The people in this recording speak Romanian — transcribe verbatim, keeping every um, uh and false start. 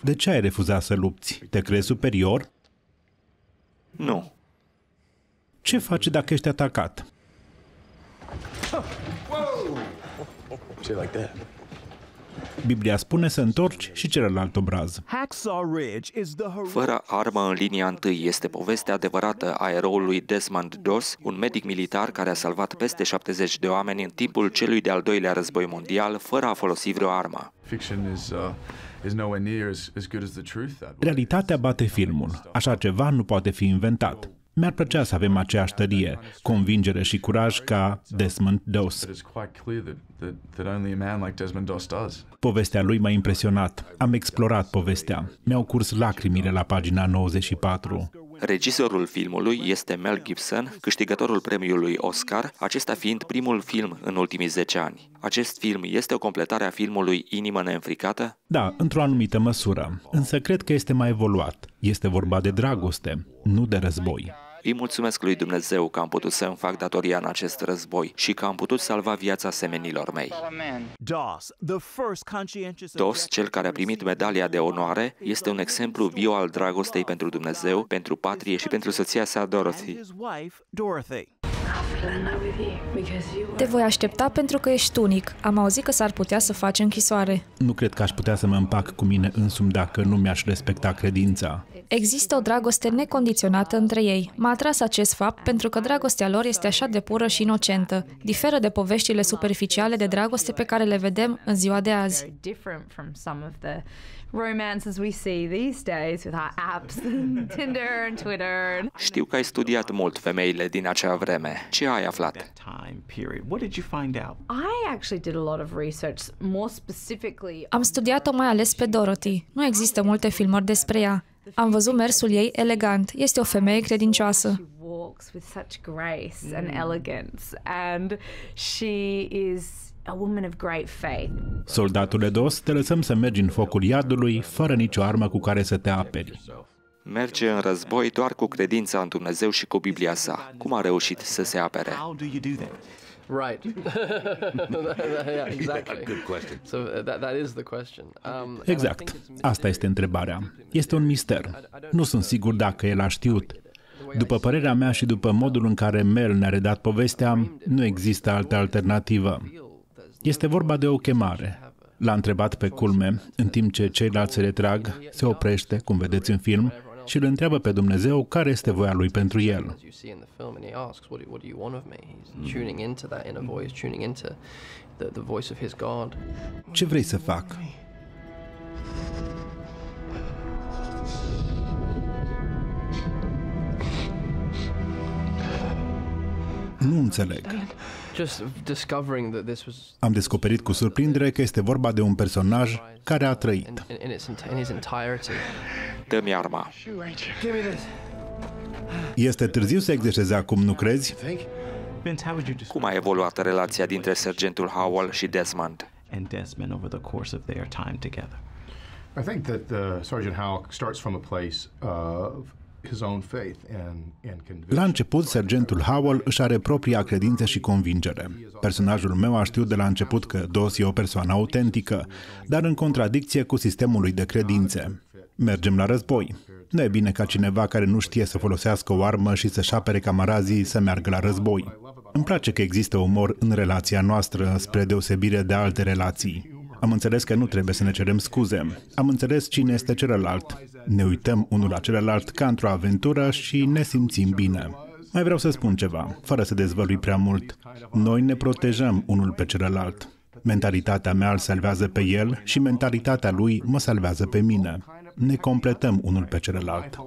De ce ai refuzat să lupți? Te crezi superior? Nu. Ce faci dacă ești atacat? Biblia spune să întorci și celălalt obraz. Fără armă în linia întâi este povestea adevărată a eroului Desmond Doss, un medic militar care a salvat peste șaptezeci de oameni în timpul celui de-al doilea război mondial, fără a folosi vreo armă. Realitatea bate filmul. Așa ceva nu poate fi inventat. Mi-ar plăcea să avem aceeași tărie, convingere și curaj ca Desmond Doss. Povestea lui m-a impresionat. Am explorat povestea. Mi-au curs lacrimile la pagina nouăzeci și patru. Regizorul filmului este Mel Gibson, câștigătorul premiului Oscar, acesta fiind primul film în ultimii zece ani. Acest film este o completare a filmului Inimă neînfricată? Da, într-o anumită măsură, însă cred că este mai evoluat. Este vorba de dragoste, nu de război. Îi mulțumesc lui Dumnezeu că am putut să îmi fac datoria în acest război și că am putut salva viața semenilor mei. Doss, cel care a primit medalia de onoare, este un exemplu viu al dragostei pentru Dumnezeu, pentru patrie și pentru soția sa, Dorothy. Te voi aștepta pentru că ești unic. Am auzit că s-ar putea să faci închisoare. Nu cred că aș putea să mă împac cu mine însumi dacă nu mi-aș respecta credința. Există o dragoste necondiționată între ei. M-a atras acest fapt pentru că dragostea lor este așa de pură și inocentă. Diferă de poveștile superficiale de dragoste pe care le vedem în ziua de azi. Știu că ai studiat mult femeile din acea vreme. Ce ai aflat? Am studiat-o mai ales pe Dorothy. Nu există multe filmări despre ea. Am văzut mersul ei elegant. Este o femeie credincioasă. Soldatule Doss, te lăsăm să mergi în focul iadului, fără nicio armă cu care să te aperi. Merge în război doar cu credința în Dumnezeu și cu Biblia sa. Cum a reușit să se apere? Exact. Asta este întrebarea. Este un mister. Nu sunt sigur dacă el a știut. După părerea mea și după modul în care Mel ne-a redat povestea, nu există altă alternativă. Este vorba de o chemare. L-a întrebat pe culme, în timp ce ceilalți se retrag, se oprește, cum vedeți în film, și îl întreabă pe Dumnezeu care este voia lui pentru el. Ce vrei să fac? Nu înțeleg. Am descoperit cu surprindere că este vorba de un personaj care a trăit. Dă-mi arma. Este târziu să exercezi acum, nu crezi? Cum a evoluat relația dintre sergentul Howell și Desmond? La început, sergentul Howell își are propria credință și convingere. Personajul meu a știut de la început că Doss e o persoană autentică, dar în contradicție cu sistemul lui de credințe. Mergem la război. Nu e bine ca cineva care nu știe să folosească o armă și să-și apere camarazii să meargă la război. Îmi place că există umor în relația noastră, spre deosebire de alte relații. Am înțeles că nu trebuie să ne cerem scuze. Am înțeles cine este celălalt. Ne uităm unul la celălalt ca într-o aventură și ne simțim bine. Mai vreau să spun ceva, fără să dezvălui prea mult. Noi ne protejăm unul pe celălalt. Mentalitatea mea îl salvează pe el și mentalitatea lui mă salvează pe mine. Ne completăm unul pe celălalt.